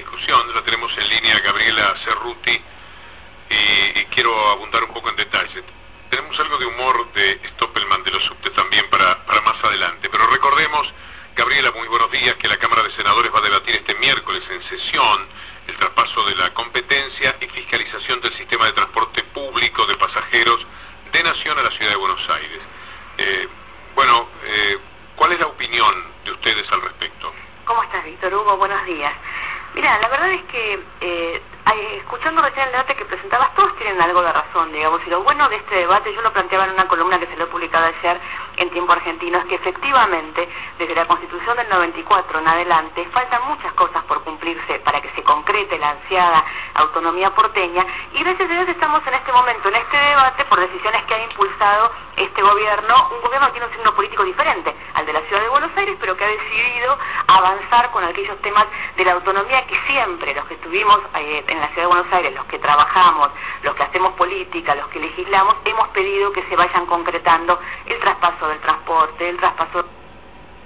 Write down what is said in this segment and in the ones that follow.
discusión. La tenemos en línea a Gabriela Cerruti y quiero abundar un poco en detalle. Tenemos algo de humor de Stoppelman de los subtes también para más adelante, pero recordemos, Gabriela, muy buenos días, que la Cámara de Senadores va a debatir este miércoles en sesión el traspaso de la competencia y fiscalización del sistema de transporte público de pasajeros de Nación a la Ciudad de Buenos Aires. ¿Cuál es la opinión de ustedes al respecto? ¿Cómo estás, Víctor Hugo? Buenos días. Mira, la verdad es que, escuchando recién el debate que presentabas, todos tienen algo de razón, digamos, y lo bueno de este debate, yo lo planteaba en una columna que se lo he publicado ayer en Tiempo Argentino, es que efectivamente, desde la Constitución del 94 en adelante, faltan muchas cosas por cumplirse para que se concrete la ansiada autonomía porteña, y gracias a Dios estamos en este momento, en este debate, por decisiones que ha impulsado este gobierno, un gobierno que tiene un signo político diferente al de la Ciudad de Buenos Aires, pero que ha decidido avanzar con aquellos temas de la autonomía que siempre los que estuvimos en la Ciudad de Buenos Aires, los que trabajamos, los que hacemos política, los que legislamos, hemos pedido que se vayan concretando: el traspaso del transporte, el traspaso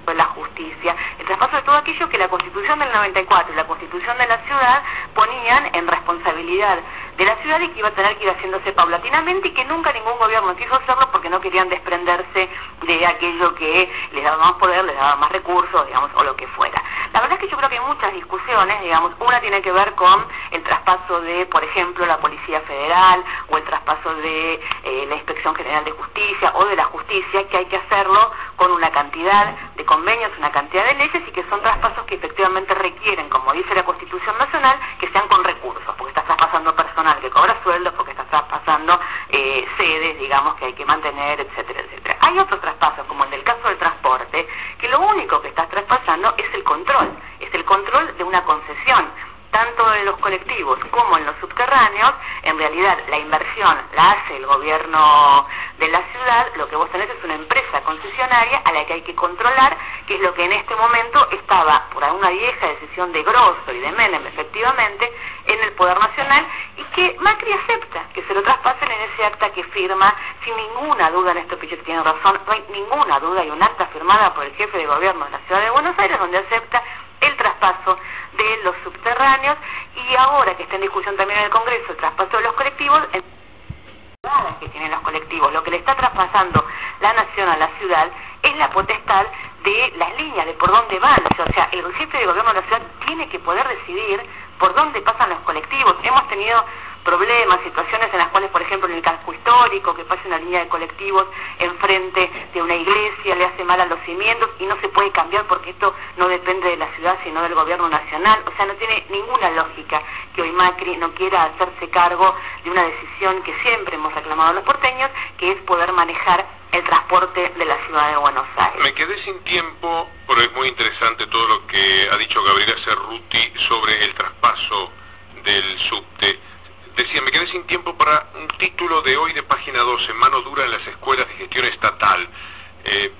de la justicia, el traspaso de todo aquello que la Constitución del 94 y la Constitución de la Ciudad ponían en responsabilidad de la ciudad y que iba a tener que ir haciéndose paulatinamente, y que nunca ningún gobierno quiso hacerlo porque no querían desprenderse de aquello que les daba más poder, les daba más recursos, digamos, o lo que fuera. La verdad es que yo creo que hay muchas discusiones, digamos, una tiene que ver con el traspaso de, por ejemplo, la Policía Federal, o el traspaso de la Inspección General de Justicia, o de la Justicia, que hay que hacerlo con una cantidad de convenios, una cantidad de leyes, y que son traspasos que efectivamente requieren, como dice la Constitución Nacional, que sean con recursos, porque estás traspasando personal que cobra sueldos, porque estás traspasando sedes, digamos, que hay que mantener, etcétera, etcétera. Hay otros traspasos, como el del caso del transporte, que lo único que estás traspasando es el control de una concesión, tanto en los colectivos como en los subterráneos. En realidad la inversión la hace el gobierno de la ciudad, lo que vos tenés es una empresa concesionaria a la que hay que controlar, que es lo que en este momento estaba, por una vieja decisión de Grosso y de Menem, efectivamente, en el Poder Nacional, y que Macri acepta que se lo traspasen en ese acta que firma, sin ninguna duda. Néstor Pichet tiene razón, no hay ninguna duda, hay un acta firmada por el jefe de gobierno de la Ciudad de Buenos Aires donde acepta el traspaso de los subterráneos, y ahora que está en discusión también en el Congreso el traspaso de los colectivos, que tienen los colectivos, lo que le está traspasando la Nación a la ciudad es la potestad de las líneas, de por dónde van. O sea, el jefe de gobierno de la ciudad tiene que poder decidir por dónde pasan los colectivos. Hemos tenido problemas, situaciones en las cuales, por ejemplo, en el casco histórico, que pase una línea de colectivos enfrente de una iglesia, le hace mal a los cimientos y no se puede cambiar porque esto no depende de la ciudad sino del gobierno nacional. O sea, no tiene ninguna lógica que hoy Macri no quiera hacerse cargo de una decisión que siempre hemos reclamado los porteños, que es poder manejar el transporte de la Ciudad de Buenos Aires. Me quedé sin tiempo, pero es muy interesante todo lo que ha dicho Gabriela Cerruti sobre el traspaso del subte. Decía, me quedé sin tiempo para un título de hoy de Página 12, mano dura en las escuelas de gestión estatal.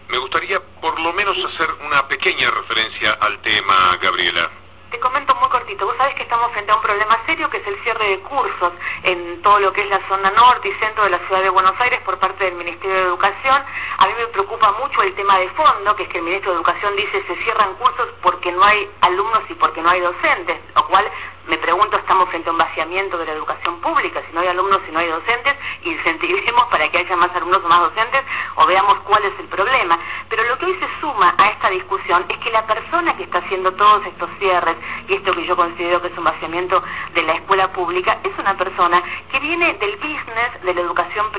Me gustaría por lo menos hacer una pequeña referencia al tema, Gabriela. Te comento muy cortito. Vos sabés que estamos frente a un problema serio, que es el cierre de cursos en todo lo que es la zona norte y centro de la Ciudad de Buenos Aires por parte del Ministerio de Educación. A mí me preocupa mucho el tema de fondo, que es que el Ministro de Educación dice se cierran cursos porque no hay alumnos y porque no hay docentes, lo cual, me pregunto, estamos frente a un vaciamiento de la educación pública. Si no hay alumnos, si no hay docentes, incentivemos para que haya más alumnos o más docentes, o veamos cuál es el problema. Pero lo que hoy se suma a esta discusión es que la persona que está haciendo todos estos cierres, y esto que yo considero que es un vaciamiento de la escuela pública, es una persona que viene del business de la educación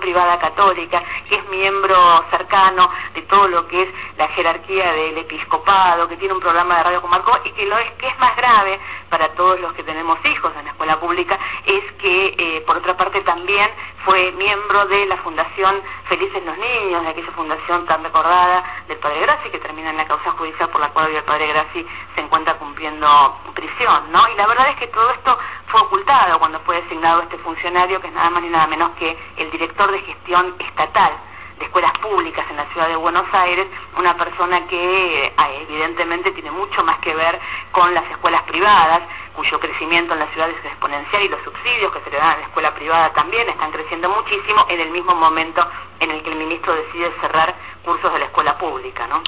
privada católica, que es miembro cercano de todo lo que es la jerarquía del episcopado, que tiene un programa de radio Comarco, y que lo es, que es más grave para todos los que tenemos hijos en la escuela pública, es que por otra parte también fue miembro de la Fundación Felices los Niños, de aquella fundación tan recordada del Padre Gracias, que termina en la causa judicial por la cual hoy el Padre Gracias se encuentra cumpliendo prisión, ¿no? Y la verdad es que todo esto fue ocultado cuando fue designado este funcionario, que es nada más ni nada menos que el director de gestión estatal de escuelas públicas en la Ciudad de Buenos Aires, una persona que evidentemente tiene mucho más que ver con las escuelas privadas, cuyo crecimiento en la ciudad es exponencial, y los subsidios que se le dan a la escuela privada también están creciendo muchísimo, en el mismo momento en el que el ministro decide cerrar cursos de la escuela pública, ¿no?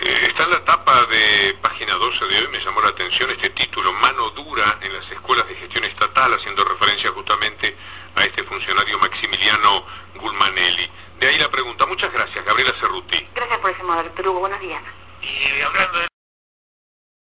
Está en la tapa de Página 12 de hoy, me llamó la atención este título, mano dura en las escuelas de gestión estatal, haciendo referencia justamente a este funcionario Maximiliano Gulmanelli. De ahí la pregunta. Muchas gracias, Gabriela Cerruti. Gracias por ese modelo, Víctor Hugo. Buenos días. Y hablando de...